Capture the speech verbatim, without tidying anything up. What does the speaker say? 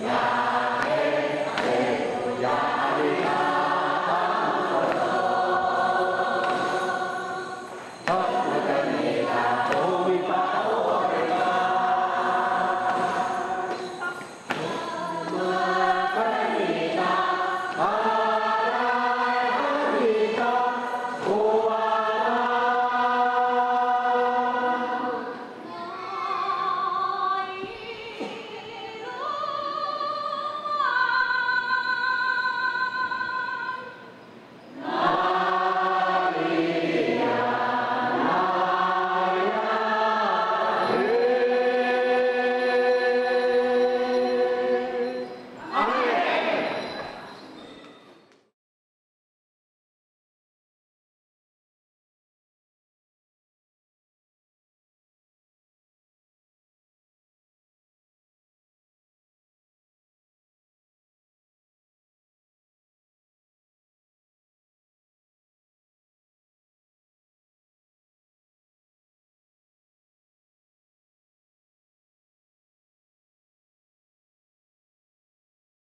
Yahweh, Yahweh, Yahweh.